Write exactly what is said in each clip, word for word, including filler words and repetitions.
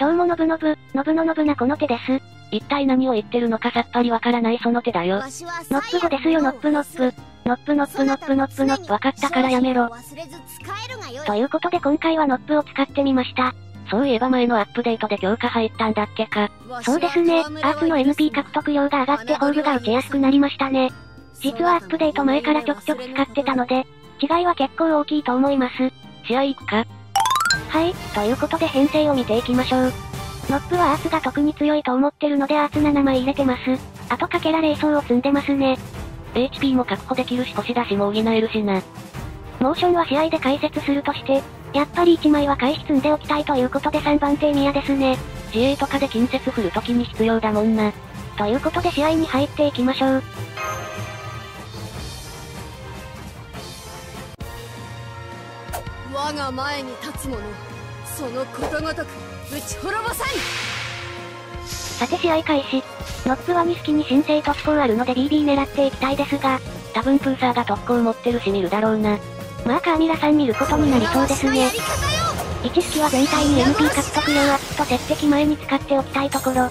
どうものぶのぶ、のぶののぶなこの手です。一体何を言ってるのかさっぱりわからないその手だよ。ノップごですよノップノップ。ノップノップノップノップノップわかったからやめろ。ということで今回はノップを使ってみました。そういえば前のアップデートで強化入ったんだっけか。そうですね、アーツの エヌピー 獲得量が上がってホールが打ちやすくなりましたね。実はアップデート前からちょくちょく使ってたので、違いは結構大きいと思います。試合行くか。はい、ということで編成を見ていきましょう。ノップはアーツが特に強いと思ってるのでアーツななまい入れてます。あとかけられい層を積んでますね。エイチピー も確保できるし腰出しも補えるしな。モーションは試合で解説するとして、やっぱりいちまいは回避積んでおきたいということでさんばんて宮ですね。自衛とかで近接振るときに必要だもんな。ということで試合に入っていきましょう。我が前に立つ者、そのことごとく打ち滅ぼさい。さて試合開始。ノップはにすきに新生特攻あるので ビービー 狙っていきたいですが、多分プーサーが特攻持ってるし見るだろうな。まあカーミラさん見ることになりそうですね。いちすきは全体に エムピー 獲得量アップと鉄壁前に使っておきたいところ。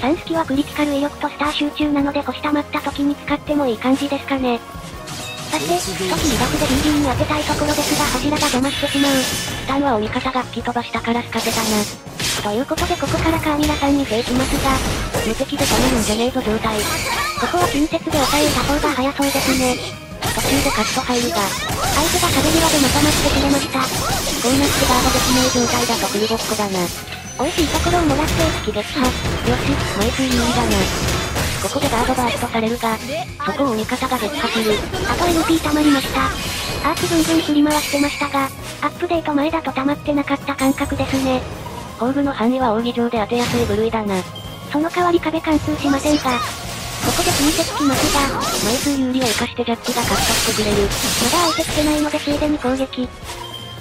さんすきはクリティカル威力とスター集中なので星溜まった時に使ってもいい感じですかね。さて、少しにばくで ビービー に当てたいところですが柱が邪魔してしまう。スタンはお味方が吹き飛ばしたからスカペだな。ということでここからカーミラさんにしていきますが、無敵で止めるんじゃねえぞ状態。ここは近接で抑えた方が早そうですね。途中でカット入るが、相手が壁際でまた待ってくれました。こうなってガードできない状態だとフルごっこだな。美味しいところをもらって一撃撃破。よし、毎水有利だな。ここでガードバーストされるが、そこを味方が撃破する。あと エヌピー 溜まりました。アーツぶんぶん振り回してましたが、アップデート前だと溜まってなかった感覚ですね。ホールの範囲は扇状で当てやすい部類だな。その代わり壁貫通しませんが、ここで近接きますが、枚数有利を生かしてジャッジが獲得してくれる。まだ相手つけないのでついでに攻撃。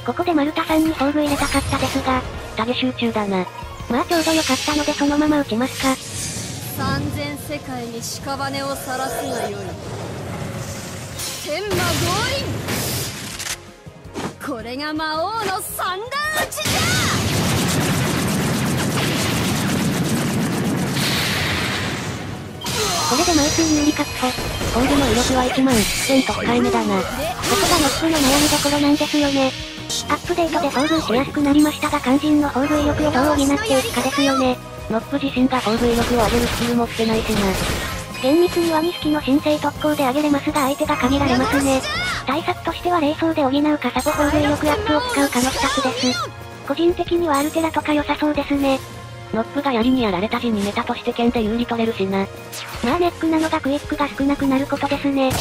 ここで丸太さんにホール入れたかったですが、旅集中だな。まあちょうど良かったのでそのまま打ちますか。完全世界に屍をさらすがよい。天魔強引、これが魔王の三段打ちじゃ。これで枚数有利確保。ホールの威力はいちまんせんと控えめだな。ここがノップの悩みどころなんですよね。アップデートで遭遇しやすくなりましたが肝心のホール威力をどう補っていくかですよね。ノップ自身がホール威力を上げるスキル持ってないしな。厳密にはにすきの新生特攻で上げれますが相手が限られますね。対策としては霊装で補うかサボホール威力アップを使うかのふたつです。個人的にはアルテラとか良さそうですね。ノップが槍にやられた時にネタとして剣で有利取れるしな。まあネックなのがクイックが少なくなることですね。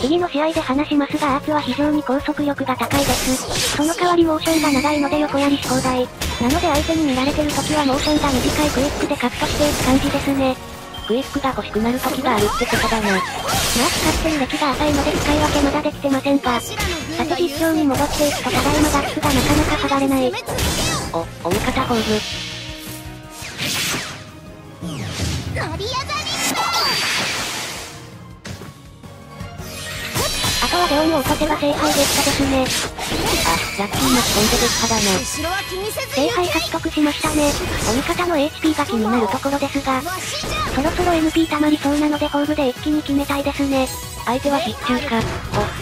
次の試合で話しますがアーツは非常に高速力が高いです。その代わりモーションが長いので横やりし放題なので相手に見られてる時はモーションが短いクイックでカットしていく感じですね。クイックが欲しくなる時があるってことだな。まあ使ってる歴が浅いので使い分けまだできてませんが、さて実況に戻っていくとただいまガッツがなかなか剥がれない。お、お味方ホールデオンを落とせば聖杯撃破ですね。あ、ラッキーマスコンで撃破だな。聖杯獲得しましたね。お味方の エイチピー が気になるところですが、そろそろ エヌピー 溜まりそうなのでホールで一気に決めたいですね。相手は必中か。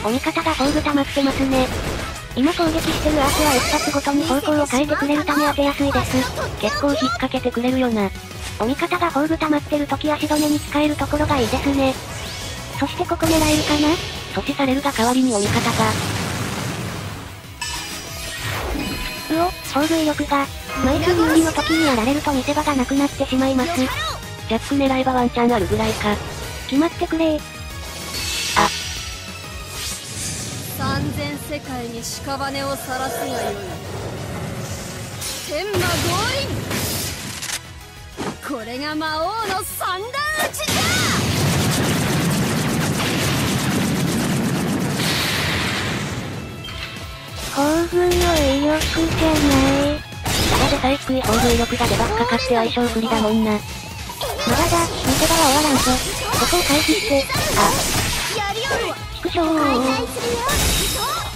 お、お味方がホール溜まってますね。今攻撃してるアースはいっぱつごとに方向を変えてくれるため当てやすいです。結構引っ掛けてくれるよな。お味方がホール溜まってる時足止めに使えるところがいいですね。そしてここ狙えるかな。阻止されるが代わりにお味方がうお、ホール威力が枚数有利の時にやられると見せ場がなくなってしまいます。ジャック狙えばワンチャンあるぐらいか。決まってくれー。あ、完全世界に屍をさらすがよい。天魔強引、これが魔王の三段打ちじゃ。ホールの威力じゃない。ただでさえ低いホール威力がデバッかかって相性不利だもんな。まだだ、見せ場は終わらんぞ。ここを回避して、あ、縮小。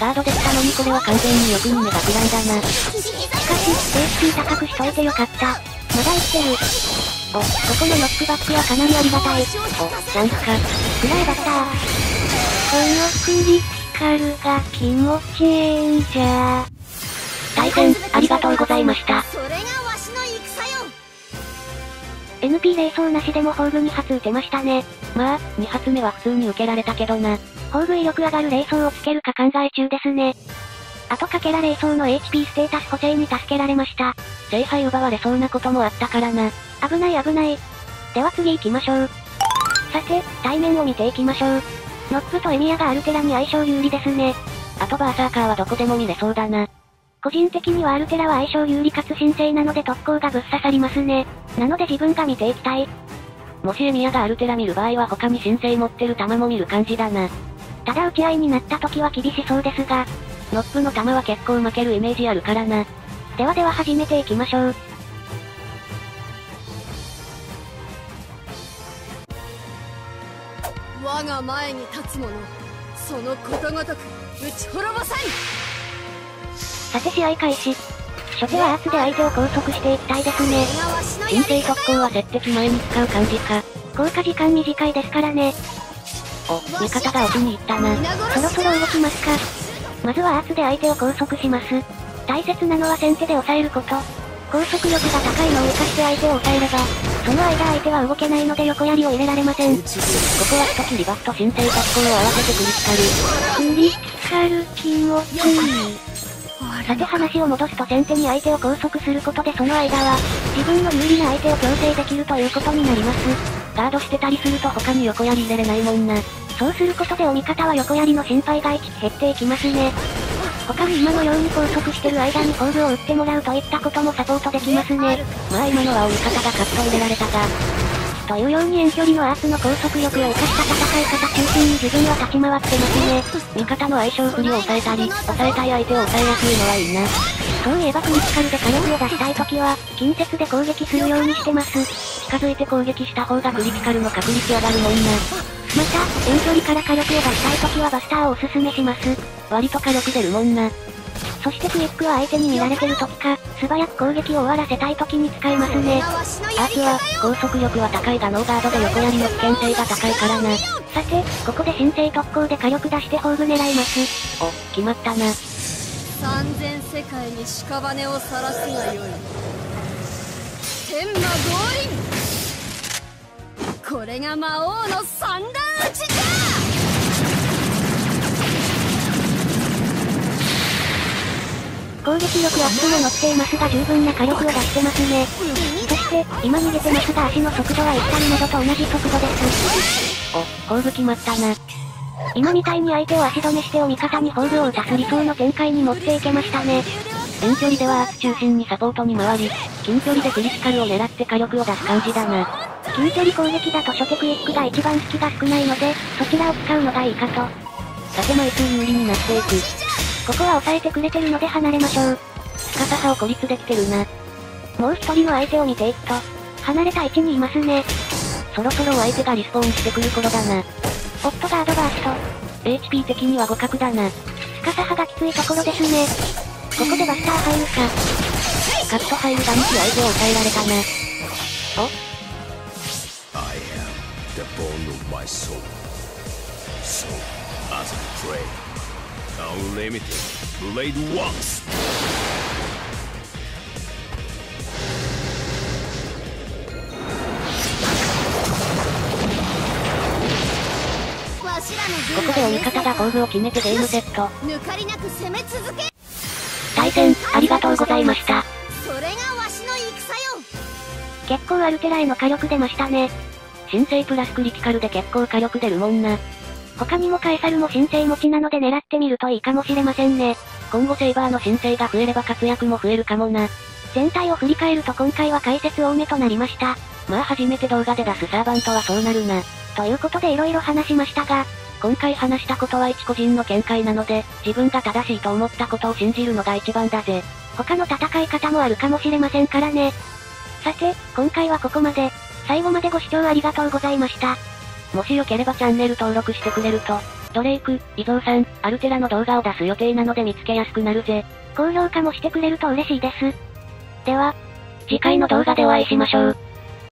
ガードできたのにこれは完全に欲に目がくらんだな。しかし、セーフティー高くしといてよかった。まだ生きてる。お、ここのノックバックはかなりありがたい。お、チャンスか。くらいだったー。このクリティカルが気持ちええんじゃー。対戦、ありがとうございました。それがわしの戦よ。エヌピー 連想なしでも宝具に発撃てましたね。まあ、に発目は普通に受けられたけどな。宝具威力上がる連想をつけるか考え中ですね。あとかけら連想の エイチピー ステータス補正に助けられました。聖杯奪われそうなこともあったからな。危ない危ない。では次行きましょう。さて、対面を見ていきましょう。ノップとエミヤがアルテラに相性有利ですね。あとバーサーカーはどこでも見れそうだな。個人的にはアルテラは相性有利かつ神聖なので特攻がぶっ刺さりますね。なので自分が見ていきたい。もしエミヤがアルテラ見る場合は他に神聖持ってる弾も見る感じだな。ただ打ち合いになった時は厳しそうですが、ノップの弾は結構負けるイメージあるからな。ではでは始めていきましょう。我が前に立つ者、そのことごとく打ち滅ぼさい。さて試合開始。初手はアーツで相手を拘束していきたいですね。神聖速攻は接敵前に使う感じか。効果時間短いですからね。お、味方が押しに行ったな。そろそろ動きますか。まずはアーツで相手を拘束します。大切なのは先手で抑えること。拘束力が高いのを生かして相手を抑えれば、その間相手は動けないので横槍を入れられません。ここは一つリバフと神聖速攻を合わせてクリティカル。クリティカル気持ちいい。さて話を戻すと先手に相手を拘束することでその間は自分の有利な相手を強制できるということになります。ガードしてたりすると他に横槍入れれないもんな。そうすることでお味方は横槍の心配が減っていきますね。他に今のように拘束してる間に宝具を打ってもらうといったこともサポートできますね。まあ今のはお味方がカット入れられたが、というように遠距離のアースの拘束力を生かした戦い方中心に自分は立ち回ってますね。味方の相性不利を抑えたり、抑えたい相手を抑えやすいのはいいな。そういえばクリティカルで火力を出したい時は、近接で攻撃するようにしてます。近づいて攻撃した方がクリティカルの確率上がるもんな。また、遠距離から火力を出したい時はバスターをおすすめします。割と火力出るもんな。そしてクイックは相手に見られてる時か、素早く攻撃を終わらせたい時に使えますね。アースは、拘束力は高いがノーガードで横槍の危険性が高いからな。さて、ここで神聖特攻で火力出して宝具狙います。お、決まったな。三千世界に屍を晒すがよい。天魔降臨！これが魔王の三段打ちだ！攻撃力アップも乗っていますが十分な火力を出してますね。そして、今逃げてますが足の速度は一体などと同じ速度です。お、宝具決まったな。今みたいに相手を足止めしてお味方に宝具を打たす理想の展開に持っていけましたね。遠距離ではアース中心にサポートに回り、近距離でクリティカルを狙って火力を出す感じだな。近距離攻撃だと初手クイックが一番隙が少ないので、そちらを使うのがいいかと。さて枚数有利になっていく。ここは抑えてくれてるので離れましょう。深さを孤立できてるな。もう一人の相手を見ていくと、離れた位置にいますね。そろそろお相手がリスポーンしてくる頃だな。ホットガードバースト。エイチピー 的には互角だな。深さがきついところですね。ここでバスター入るか。カット入るがにし相手を抑えられたな。お？ここでお味方が宝具を決めてゲームセット。対戦ありがとうございました。それがわしの戦よ。結構アルテラへの火力出ましたね。神聖プラスクリティカルで結構火力出るもんな。他にもカエサルも神聖持ちなので狙ってみるといいかもしれませんね。今後セイバーの神聖が増えれば活躍も増えるかもな。全体を振り返ると今回は解説多めとなりました。まあ初めて動画で出すサーバントはそうなるな。ということで色々話しましたが、今回話したことは一個人の見解なので、自分が正しいと思ったことを信じるのが一番だぜ。他の戦い方もあるかもしれませんからね。さて、今回はここまで。最後までご視聴ありがとうございました。もしよければチャンネル登録してくれるとドレイク、伊蔵さん、アルテラの動画を出す予定なので見つけやすくなるぜ。高評価もしてくれると嬉しいです。では、次回の動画でお会いしましょう。